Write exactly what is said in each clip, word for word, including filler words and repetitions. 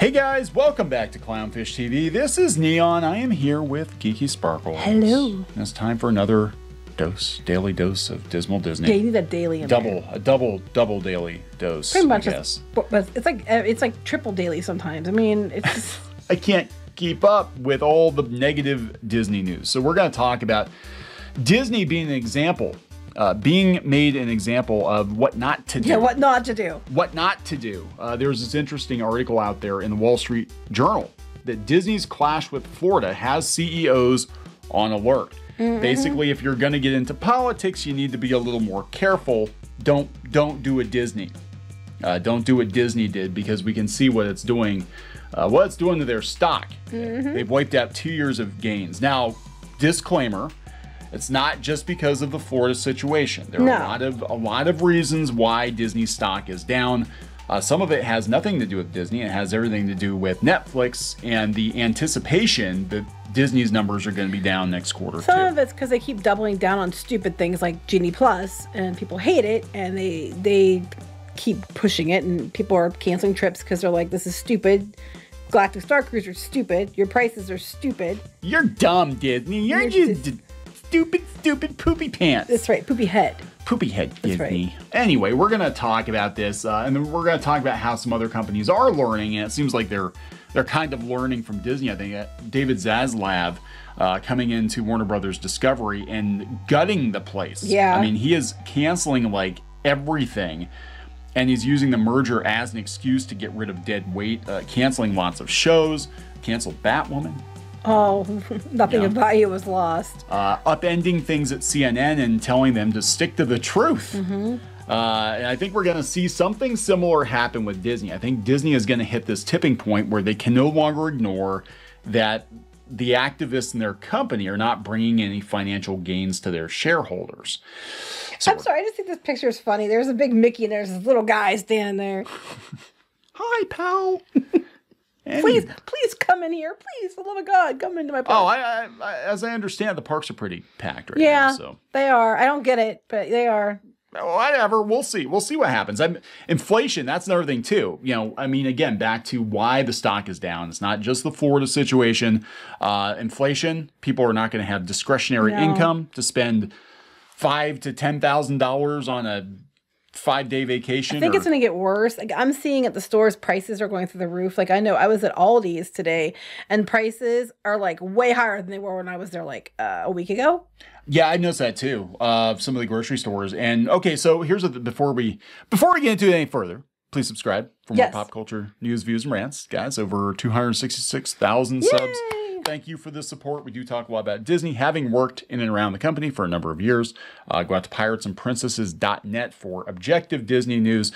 Hey guys, welcome back to Clownfish T V. This is Neon. I am here with Geeky Sparkles. Hello. And it's time for another dose, daily dose of dismal Disney. Yeah, you need a daily. In double, there. a double, double daily dose. Pretty much. I guess. It's, it's like it's like triple daily sometimes. I mean, it's. Just... I can't keep up with all the negative Disney news. So we're going to talk about Disney being an example. Uh, being made an example of what not to do. Yeah, what not to do. What not to do. Uh, there's this interesting article out there in the Wall Street Journal that Disney's clash with Florida has C E Os on alert. Mm-hmm. Basically, if you're going to get into politics, you need to be a little more careful. Don't don't do a Disney. Uh, don't do what Disney did, because we can see what it's doing. Uh, what it's doing to their stock. Mm-hmm. They've wiped out two years of gains. Now, disclaimer. It's not just because of the Florida situation. There are no. a lot of a lot of reasons why Disney stock is down. Uh, some of it has nothing to do with Disney. It has everything to do with Netflix and the anticipation that Disney's numbers are going to be down next quarter. Some too. of it's because they keep doubling down on stupid things like Genie Plus, and people hate it, and they they keep pushing it, and people are canceling trips because they're like, this is stupid. Galactic Star Cruiser is stupid. Your prices are stupid. You're dumb, Disney. You're, You're just. just Stupid, stupid poopy pants. That's right, poopy head. Poopy head, Disney. Right. Anyway, we're going to talk about this, uh, and then we're going to talk about how some other companies are learning, and it seems like they're they're kind of learning from Disney. I think uh, David Zaslav uh, coming into Warner Brothers Discovery and gutting the place. Yeah. I mean, he is canceling like everything, and he's using the merger as an excuse to get rid of dead weight, uh, canceling lots of shows, canceled Batwoman. Oh, nothing yeah. of value was lost. Uh, upending things at C N N and telling them to stick to the truth. Mm-hmm. uh, and I think we're going to see something similar happen with Disney. I think Disney is going to hit this tipping point where they can no longer ignore that the activists in their company are not bringing any financial gains to their shareholders. So I'm sorry, I just think this picture is funny. There's a big Mickey and there's this little guy standing there. Hi, pal. And please, please come in here. Please, for the love of God, come into my park. Oh, I, I, I, as I understand, the parks are pretty packed right yeah, now. Yeah, so. They are. I don't get it, but they are. Whatever. We'll see. We'll see what happens. I'm, inflation, that's another thing, too. You know, I mean, again, back to why the stock is down. It's not just the Florida situation. Uh, inflation, people are not going to have discretionary no. income to spend five thousand to ten thousand dollars on a five-day vacation. I think or... it's going to get worse. Like, I'm seeing at the stores, prices are going through the roof. Like, I know I was at Aldi's today, and prices are like way higher than they were when I was there like uh, a week ago. Yeah, I noticed that too. Uh, some of the grocery stores. And okay, so here's a, before we before we get into it any further, please subscribe for more yes. pop culture news, views, and rants, guys. Over two hundred sixty-six thousand subs. Thank you for the support. We do talk a lot about Disney, having worked in and around the company for a number of years. Uh, go out to pirates and princesses dot net for objective Disney news.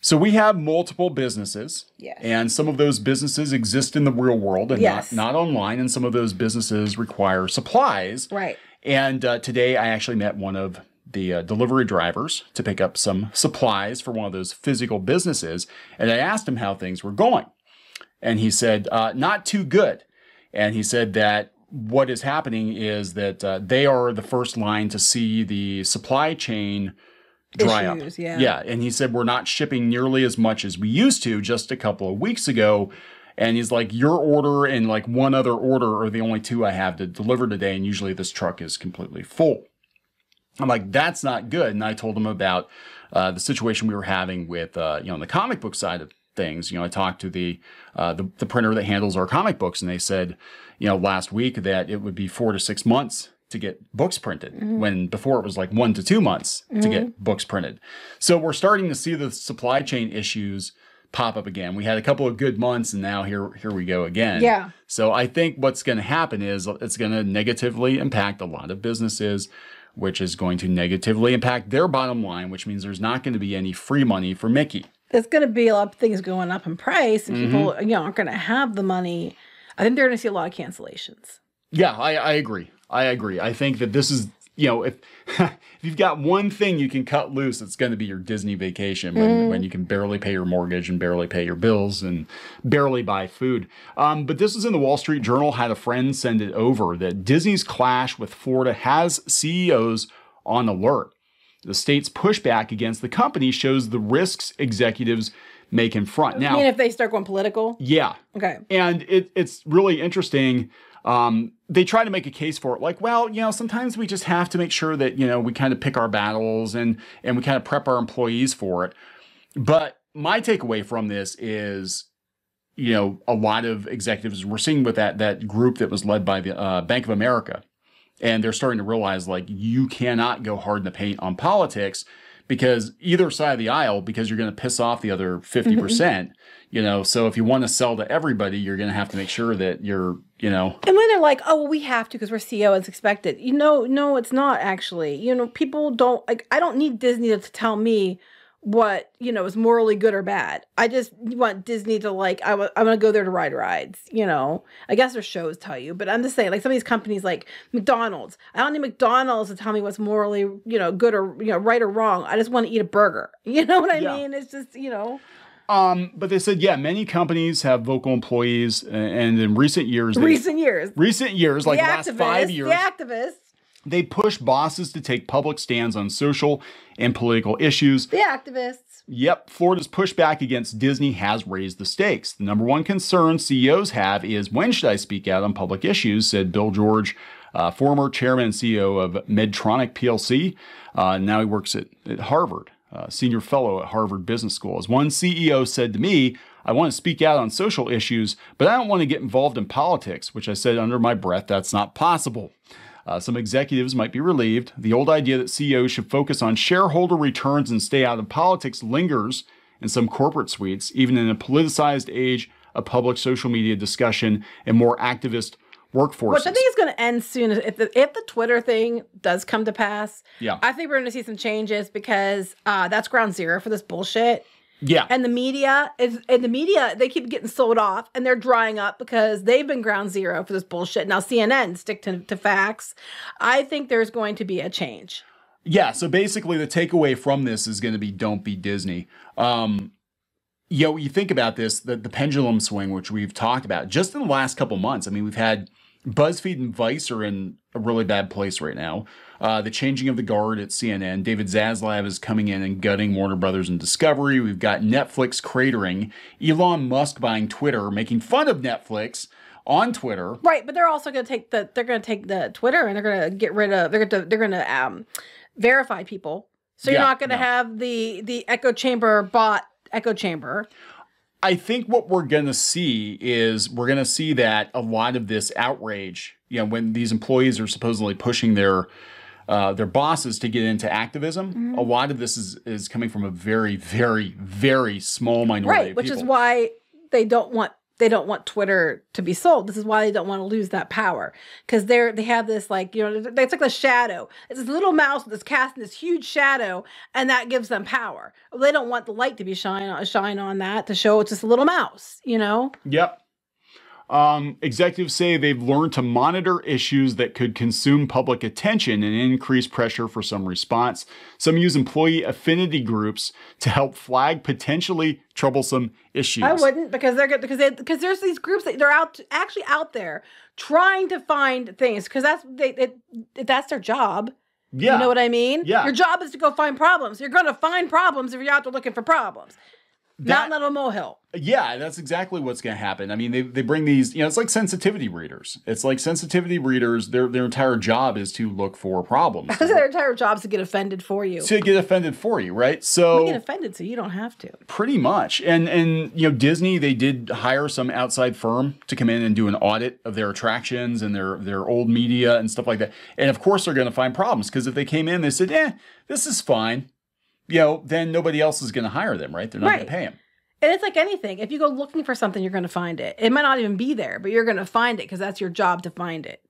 So we have multiple businesses, yes. and some of those businesses exist in the real world and yes. not, not online, and some of those businesses require supplies. Right. And uh, today I actually met one of the uh, delivery drivers to pick up some supplies for one of those physical businesses, and I asked him how things were going. And he said, uh, not too good. And he said that what is happening is that uh, they are the first line to see the supply chain dry Issues, up. Yeah. yeah. And he said, we're not shipping nearly as much as we used to just a couple of weeks ago. And he's like, your order and like one other order are the only two I have to deliver today. And usually this truck is completely full. I'm like, that's not good. And I told him about uh, the situation we were having with, uh, you know, on the comic book side of things. You know, I talked to the, uh, the the printer that handles our comic books, and they said, you know, last week that it would be four to six months to get books printed, mm-hmm. when before it was like one to two months mm-hmm. to get books printed. So we're starting to see the supply chain issues pop up again. We had a couple of good months, and now here here we go again. Yeah. So I think what's going to happen is it's going to negatively impact a lot of businesses, which is going to negatively impact their bottom line, which means there's not going to be any free money for Mickey. There's going to be a lot of things going up in price, and people mm-hmm. you know, aren't going to have the money. I think they're going to see a lot of cancellations. Yeah, I, I agree. I agree. I think that this is, you know, if, if you've got one thing you can cut loose, it's going to be your Disney vacation when, mm. when you can barely pay your mortgage and barely pay your bills and barely buy food. Um, but this is in the Wall Street Journal. Had a friend send it over that Disney's clash with Florida has C E Os on alert. The state's pushback against the company shows the risks executives make in front. Now, I mean, if they start going political? Yeah. Okay. And it, it's really interesting. Um, they try to make a case for it. Like, well, you know, sometimes we just have to make sure that, you know, we kind of pick our battles and, and we kind of prep our employees for it. But my takeaway from this is, you know, a lot of executives we're seeing with that, that group that was led by the uh, Bank of America. And they're starting to realize, like, you cannot go hard in the paint on politics because either side of the aisle, because you're going to piss off the other fifty percent, you know. So if you want to sell to everybody, you're going to have to make sure that you're, you know. And when they're like, oh, well, we have to because we're C E O, it's expected. You know, no, it's not actually. You know, people don't, like, I don't need Disney to tell me what, you know, is morally good or bad. I just want Disney to, like, I w I'm going to go there to ride rides, you know. I guess their shows tell you, but I'm just saying, like, some of these companies, like McDonald's, I don't need McDonald's to tell me what's morally, you know, good or, you know, right or wrong. I just want to eat a burger. You know what I yeah. mean? It's just, you know. Um, but they said, yeah, many companies have vocal employees, and in recent years. They, recent years. Recent years, like the, the last five years. The activists. They push bosses to take public stands on social and political issues. The activists. Yep. Florida's pushback against Disney has raised the stakes. The number one concern C E Os have is, when should I speak out on public issues, said Bill George, uh, former chairman and C E O of Medtronic P L C. Uh, now he works at, at Harvard, uh, senior fellow at Harvard Business School. As one C E O said to me, I want to speak out on social issues, but I don't want to get involved in politics, which I said under my breath, that's not possible. Uh, some executives might be relieved. The old idea that C E Os should focus on shareholder returns and stay out of politics lingers in some corporate suites, even in a politicized age of public social media discussion and more activist workforces. Which I think is going to end soon. If the, if the Twitter thing does come to pass, yeah. I think we're going to see some changes because uh, that's ground zero for this bullshit. Yeah. And the media is, and the media, they keep getting sold off and they're drying up because they've been ground zero for this bullshit. Now C N N stick to, to facts. I think there's going to be a change. Yeah. So basically the takeaway from this is going to be, don't be Disney. Um, you know, you think about this, the, the pendulum swing, which we've talked about just in the last couple months. I mean, we've had BuzzFeed and Vice are in a really bad place right now. Uh, the changing of the guard at C N N. David Zaslav is coming in and gutting Warner Brothers and Discovery. We've got Netflix cratering. Elon Musk buying Twitter, making fun of Netflix on Twitter. Right, but they're also going to take the they're going to take the Twitter and they're going to get rid of they're going to they're going to um, verify people. So you're yeah, not going to no. have the the echo chamber bot echo chamber. I think what we're going to see is we're going to see that a lot of this outrage, you know, when these employees are supposedly pushing their uh, their bosses to get into activism, mm-hmm. a lot of this is, is coming from a very, very, very small minority right, of which people. Is why they don't want they don't want Twitter to be sold. This is why they don't want to lose that power because they're they have this like, you know, it's like the shadow. It's this little mouse that's casting this huge shadow and that gives them power. They don't want the light to be shine on, shine on that to show it's just a little mouse, you know? Yep. Um, executives say they've learned to monitor issues that could consume public attention and increase pressure for some response. Some use employee affinity groups to help flag potentially troublesome issues. I wouldn't because they're good because they, because there's these groups that they're out actually out there trying to find things because that's they, they that's their job. Yeah, you know what I mean. Yeah, your job is to go find problems. You're going to find problems if you're out there looking for problems. That, Not Little Mohill. Yeah, that's exactly what's going to happen. I mean, they, they bring these, you know, it's like sensitivity readers. It's like sensitivity readers, their their entire job is to look for problems. Their entire job is to get offended for you. To get offended for you, right? So we get offended so you don't have to. Pretty much. And, and you know, Disney, they did hire some outside firm to come in and do an audit of their attractions and their, their old media and stuff like that. And, of course, they're going to find problems because if they came in, they said, eh, this is fine. You know, then nobody else is going to hire them, right? They're not right. going to pay them. And it's like anything. If you go looking for something, you're going to find it. It might not even be there, but you're going to find it because that's your job to find it.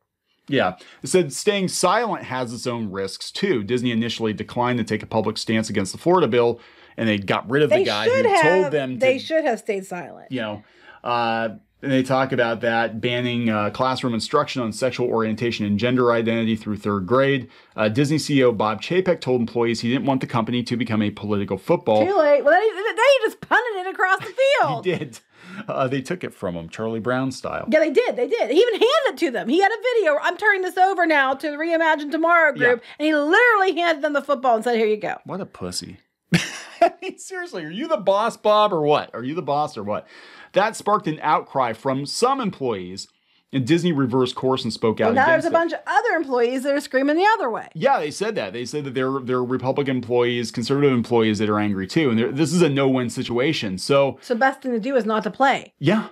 Yeah. It said staying silent has its own risks, too. Disney initially declined to take a public stance against the Florida bill, and they got rid of they the guy who have, told them to, they should have stayed silent. You know, uh, and they talk about that, banning uh, classroom instruction on sexual orientation and gender identity through third grade. Uh, Disney C E O Bob Chapek told employees he didn't want the company to become a political football. Too late. Well, then he just punted it across the field. He did. Uh, they took it from him, Charlie Brown style. Yeah, they did. They did. He even handed it to them. He had a video. I'm turning this over now to the Reimagine Tomorrow group. Yeah. And he literally handed them the football and said, here you go. What a pussy. I mean, seriously, are you the boss, Bob, or what? Are you the boss or what? That sparked an outcry from some employees, and Disney reversed course and spoke out against it. Now there's a bunch of other employees that are screaming the other way. Yeah, they said that. They said that they're, they're Republican employees, conservative employees that are angry too. And this is a no-win situation. So the best thing to do is not to play. Yeah,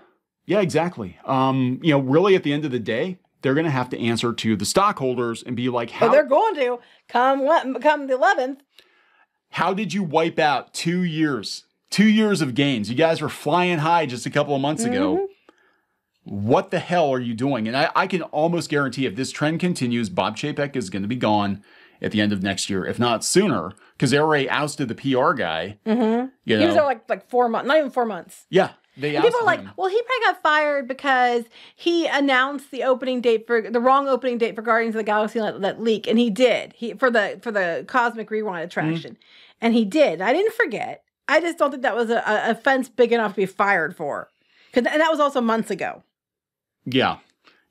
yeah, exactly. Um, you know, really at the end of the day, they're going to have to answer to the stockholders and be like, how? Well, they're going to come, come the eleventh. How did you wipe out two years, two years of gains? You guys were flying high just a couple of months ago. Mm-hmm. What the hell are you doing? And I, I can almost guarantee if this trend continues, Bob Chapek is going to be gone at the end of next year, if not sooner, because they already ousted the P R guy. Mm-hmm. You know? He was there like, like four months, not even four months. Yeah. They and people are like, him. Well, he probably got fired because he announced the opening date for the wrong opening date for Guardians of the Galaxy that, that leak, and he did. He for the for the Cosmic Rewind attraction, mm-hmm. and he did. I didn't forget. I just don't think that was a, a offense big enough to be fired for, and that was also months ago. Yeah,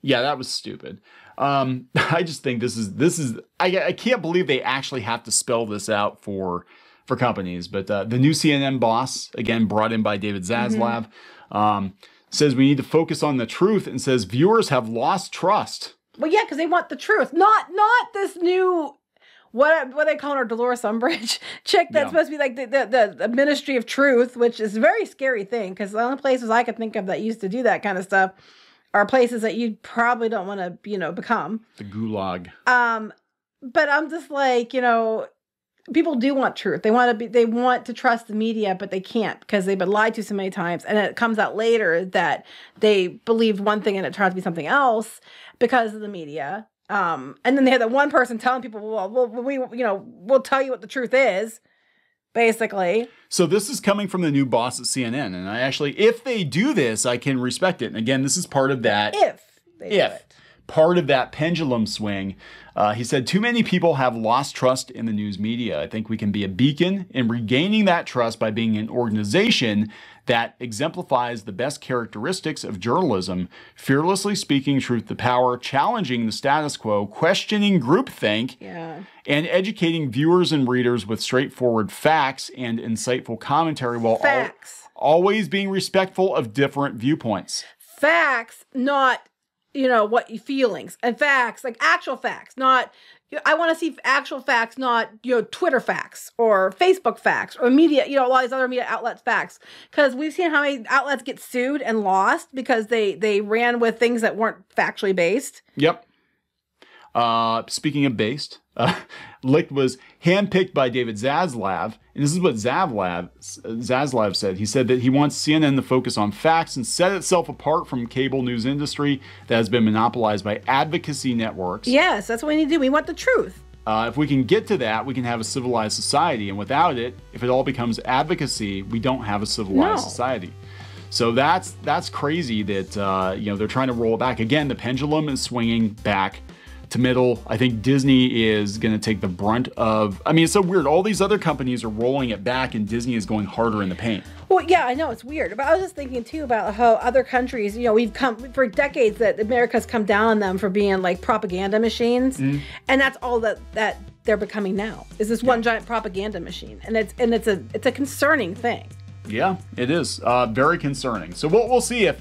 yeah, that was stupid. Um, I just think this is this is I I can't believe they actually have to spell this out for. For companies, but uh, the new C N N boss, again brought in by David Zaslav, mm-hmm. um, says we need to focus on the truth, and says viewers have lost trust. Well, yeah, because they want the truth, not not this new what what they call her Dolores Umbridge chick that's yeah. supposed to be like the, the the Ministry of Truth, which is a very scary thing because the only places I could think of that used to do that kind of stuff are places that you probably don't want to you know become the gulag. Um, but I'm just like you know. People do want truth. They want to be, they want to trust the media, but they can't because they've been lied to so many times. And it comes out later that they believed one thing and it turned out to be something else because of the media. Um, and then they had that one person telling people, well, well, we, you know, we'll tell you what the truth is, basically. So this is coming from the new boss at C N N. And I actually, if they do this, I can respect it. And again, this is part of that. If they do it. Part of that pendulum swing. Uh, he said, too many people have lost trust in the news media. I think we can be a beacon in regaining that trust by being an organization that exemplifies the best characteristics of journalism, fearlessly speaking truth to power, challenging the status quo, questioning groupthink, yeah. and educating viewers and readers with straightforward facts and insightful commentary while facts. Al- always being respectful of different viewpoints. Facts, not... you know, what your feelings and facts, like actual facts, not, I want to see actual facts, not, you know, Twitter facts or Facebook facts or media, you know, a lot of these other media outlets facts. Cause we've seen how many outlets get sued and lost because they, they ran with things that weren't factually based. Yep. Uh, speaking of based, uh, Licht was handpicked by David Zaslav. And this is what Zaslav, Zaslav said. He said that he wants C N N to focus on facts and set itself apart from cable news industry that has been monopolized by advocacy networks. Yes, that's what we need to do. We want the truth. Uh, if we can get to that, we can have a civilized society. And without it, if it all becomes advocacy, we don't have a civilized no. society. So that's, that's crazy that, uh, you know, they're trying to roll it back. Again, the pendulum is swinging back to middle. I think Disney is going to take the brunt of, I mean, it's so weird. All these other companies are rolling it back and Disney is going harder in the paint. Well, yeah, I know it's weird, but I was just thinking too about how other countries, you know, we've come for decades that America's come down on them for being like propaganda machines. Mm. And that's all that, that they're becoming now is this yeah. one giant propaganda machine. And it's, and it's a, it's a concerning thing. Yeah, it is uh, very concerning. So what we'll see if,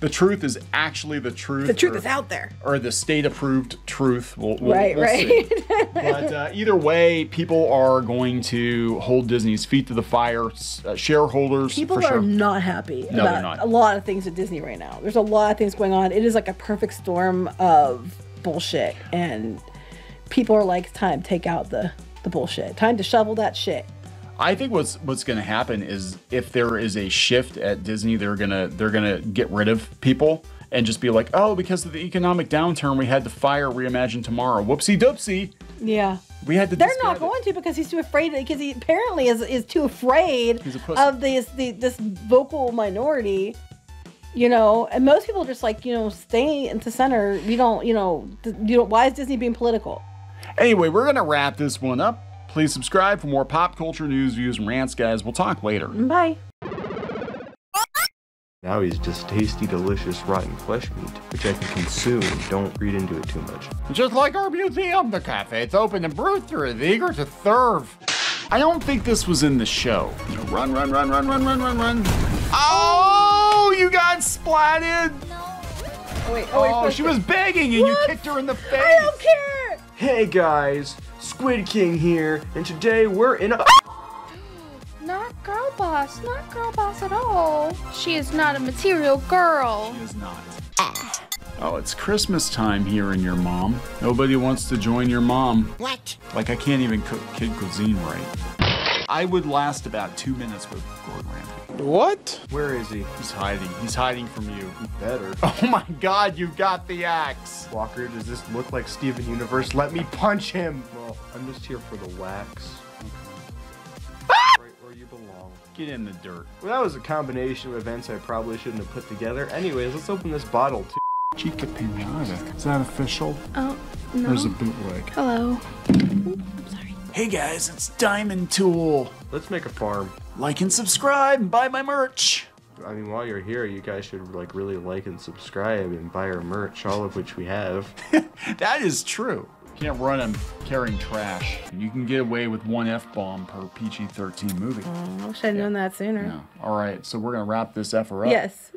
the truth is actually the truth. The truth or, is out there. Or the state-approved truth. We'll, we'll, right, we'll right. see. But uh, either way, people are going to hold Disney's feet to the fire. Uh, shareholders, people for are sure. not happy no, about not. a lot of things at Disney right now. There's a lot of things going on. It is like a perfect storm of bullshit, and people are like, "Time take out the the bullshit. Time to shovel that shit." I think what's what's going to happen is if there is a shift at Disney, they're gonna they're gonna get rid of people and just be like, oh, because of the economic downturn, we had to fire Reimagine Tomorrow. Whoopsie doopsie. Yeah. We had to. They're not going it. to because he's too afraid. Because he apparently is is too afraid of this the, this vocal minority. You know, and most people are just like you know stay into center. You don't you know you don't. Why is Disney being political? Anyway, we're gonna wrap this one up. Please subscribe for more pop culture news, views, and rants, guys. We'll talk later. Bye. Now he's just tasty, delicious, rotten flesh meat, which I can consume. Don't read into it too much. Just like our museum, the cafe's open and brewed through is eager to serve. I don't think this was in the show. Run, run, run, run, run, run, run, run. Oh, you got splatted. No. Oh, wait, oh, wait, oh she was begging and what? You kicked her in the face. I don't care. Hey, guys. Squid King here, and today we're in a... Not girl boss. Not girl boss at all. She is not a material girl. She is not. Ah. Oh, it's Christmas time here in your mom. Nobody wants to join your mom. What? Like, I can't even cook kid cuisine right. I would last about two minutes with Gordon Ramsay. What? Where is he? He's hiding. He's hiding from you. He better. Oh my God, you got the axe. Walker, does this look like Steven Universe? Let me punch him. Well, I'm just here for the wax. Get in the dirt. Well, that was a combination of events I probably shouldn't have put together. Anyways, let's open this bottle too. Chica Pinata. Is that official? Oh, no. There's a bootleg. Hello. Ooh, I'm sorry. Hey guys, it's Diamond Tool. Let's make a farm. Like and subscribe and buy my merch. I mean, while you're here, you guys should like really like and subscribe and buy our merch, all of which we have. That is true. Can't run him carrying trash. You can get away with one F-bomb per P G thirteen movie. Oh, I wish I'd yeah. known that sooner. Yeah. All right, so we're going to wrap this effer up. Yes.